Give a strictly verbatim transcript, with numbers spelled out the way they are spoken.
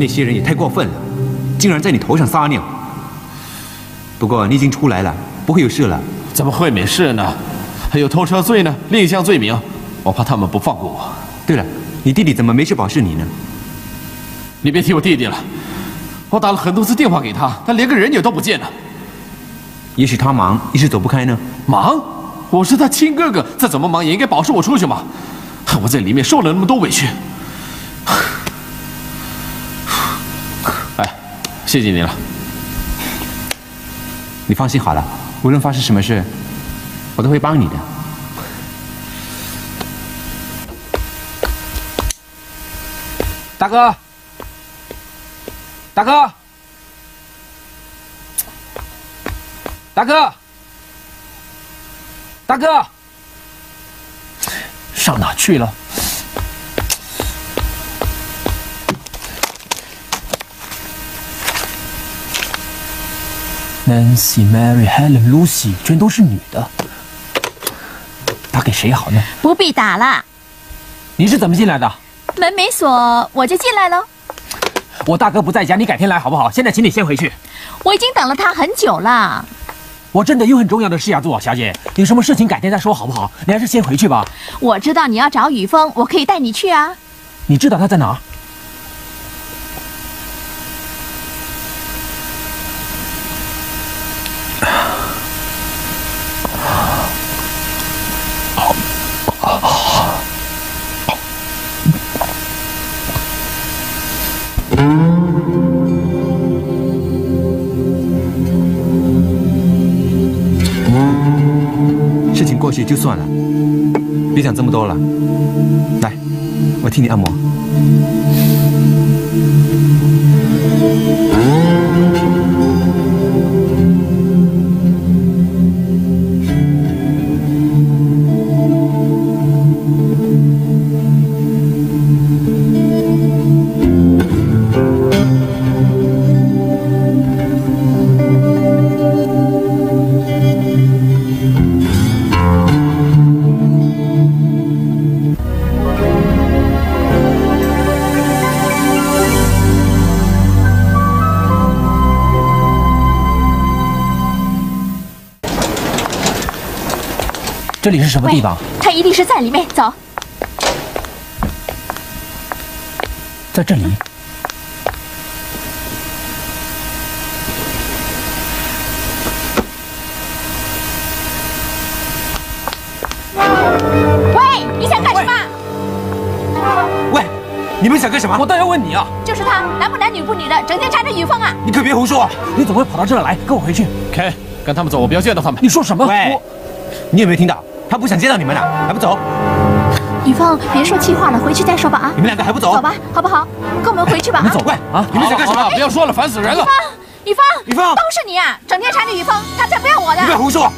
那些人也太过分了，竟然在你头上撒尿。不过你已经出来了，不会有事了。怎么会没事呢？还有偷车罪呢，另一项罪名。我怕他们不放过我。对了，你弟弟怎么没事保释你呢？你别提我弟弟了，我打了很多次电话给他，他连个人影都不见了。也许他忙，一时走不开呢。忙？我是他亲哥哥，再怎么忙也应该保释我出去嘛。我在里面受了那么多委屈。 谢谢你了，你放心好了，无论发生什么事，我都会帮你的。大哥，大哥，大哥，大哥，上哪去了？ Nancy、Mary、Helen、Lucy 全都是女的，打给谁好呢？不必打了。你是怎么进来的？门没锁，我就进来了。我大哥不在家，你改天来好不好？现在请你先回去。我已经等了他很久了。我真的有很重要的事要做，小姐，有什么事情改天再说好不好？你还是先回去吧。我知道你要找雨峰，我可以带你去啊。你知道他在哪儿？ 事情过去就算了，别想这么多了。来，我替你按摩。这里是什么地方？他一定是在里面。走，在这里。喂，你想干什么？喂，你们想干什么？我倒要问你啊！就是他，男不男女不女的，整天缠着雨峰啊！你可别胡说！你怎么会跑到这儿来？跟我回去。K， 跟他们走，我不要见到他们。你说什么？喂，你有没有听到？ 他不想见到你们了，还不走？雨峰，别说气话了，回去再说吧啊！你们两个还不走？走吧，好不好？跟我们回去吧啊！你们走快啊！你们想干什么？不要说了，烦死人了！雨峰，雨峰，雨峰，都是你啊！整天缠着雨峰，他才不要我的！你别胡说！